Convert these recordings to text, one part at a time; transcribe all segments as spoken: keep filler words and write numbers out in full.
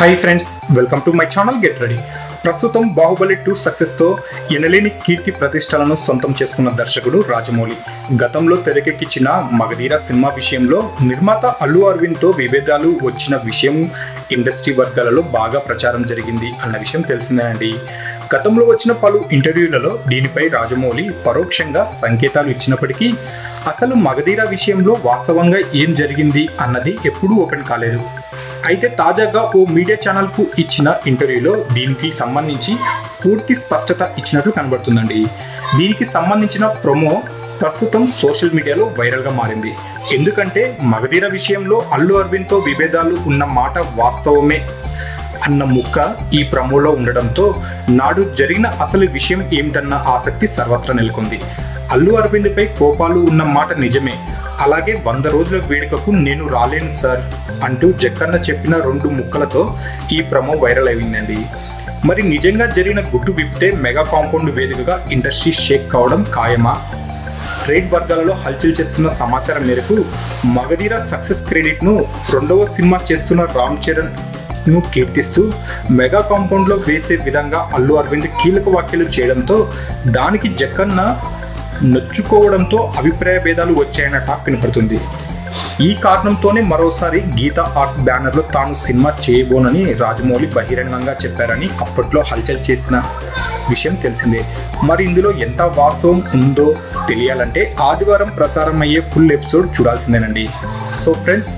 Hi friends, welcome to my channel get ready. ప్రస్తుతం Baahubali two సక్సెస్తో ఎనలేని కీర్తి ప్రతిష్టలను సొంతం చేసుకున్న దర్శకుడు రాజమౌళి గతంలో తెరకెక్కించిన మగధీర సినిమా విషయంలో నిర్మాత అల్లు అరవింద్తో విభేదాలు వచ్చిన విషయం ఇండస్ట్రీ వర్గాలలో బాగా ప్రచారం జరిగింది అన్న విషయం తెలిసిందేనండి. గతంలో వచ్చిన పలు ఇంటర్వ్యూలలో దీనిపై రాజమౌళి పరోక్షంగా సంకేతాలు ఇచ్చినప్పటికీ అసలు మగధీర విషయంలో వాస్తవంగా ఏం జరిగింది అన్నది ఎప్పుడూ ఓపెన్ కాలేదు. అయితే తాజాగా ఓ మీడియా ఛానల్కు ఇచ్చిన ఇంటర్వ్యూలో దీనికి సంబంధించి పూర్తి స్పష్టత ఇచ్చినట్లు కనబడుతుందండి. దీనికి సంబంధించిన ప్రొమో ప్రస్తుతం సోషల్ మీడియాలో వైరల్గా మారింది. ఎందుకంటే మగధీర విషయంలో అల్లు అరవింద్తో విభేదాలు ఉన్న మాట వాస్తవమే అన్న ముక్క ఈ ప్రమోలో ఉండడంతో నాడు జరిగిన అసలు విషయం ఏమిటన్న ఆసక్తి సర్వత్రా నెలకొంది. అల్లు అరవింద్పై కోపాలు ఉన్న మాట నిజమే, అలాగే వంద రోజుల వేడుకకు నేను రాలేను సార్ అంటూ జక్కన్న చెప్పిన రెండు ముక్కలతో ఈ ప్రమో వైరల్ అయిందండి. మరి నిజంగా జరిగిన గుట్టు విప్పితే మెగా కాంపౌండ్ వేదికగా ఇండస్ట్రీ షేక్ కావడం ఖాయమా? ట్రేడ్ వర్గాలలో హల్చల్ చేస్తున్న సమాచారం మేరకు మగధీర సక్సెస్ క్రెడిట్ను రెండవ సినిమా చేస్తున్న రామ్ చరణ్ ను కీర్తిస్తూ మెగా కాంపౌండ్లో వేసే విధంగా అల్లు అరవింద్ కీలక వ్యాఖ్యలు చేయడంతో దానికి జక్కన్న నొచ్చుకోవడంతో అభిప్రాయ భేదాలు వచ్చాయన్న టాక్ కనపడుతుంది. ఈ కారణంతోనే మరోసారి గీతా ఆర్ట్స్ బ్యానర్లో తాను సినిమా చేయబోనని రాజమౌళి బహిరంగంగా చెప్పారని అప్పట్లో హల్చల్ చేసిన విషయం తెలిసిందే. మరి ఇందులో ఎంత వాస్తవం ఉందో తెలియాలంటే ఆదివారం ప్రసారం అయ్యే ఫుల్ ఎపిసోడ్ చూడాల్సిందేనండి. సో ఫ్రెండ్స్,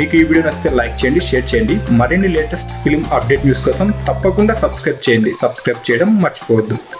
మీకు ఈ వీడియో నచ్చితే లైక్ చేయండి, షేర్ చేయండి. మరిన్ని లేటెస్ట్ ఫిలిం అప్డేట్ న్యూస్ కోసం తప్పకుండా సబ్స్క్రైబ్ చేయండి. సబ్స్క్రైబ్ చేయడం మర్చిపోవద్దు.